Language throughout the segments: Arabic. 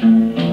طال الآلم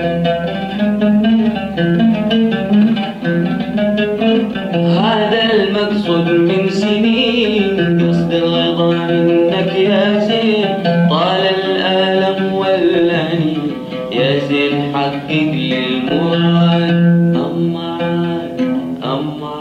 واللاني يا سيد حقك للمراد طمع طمع.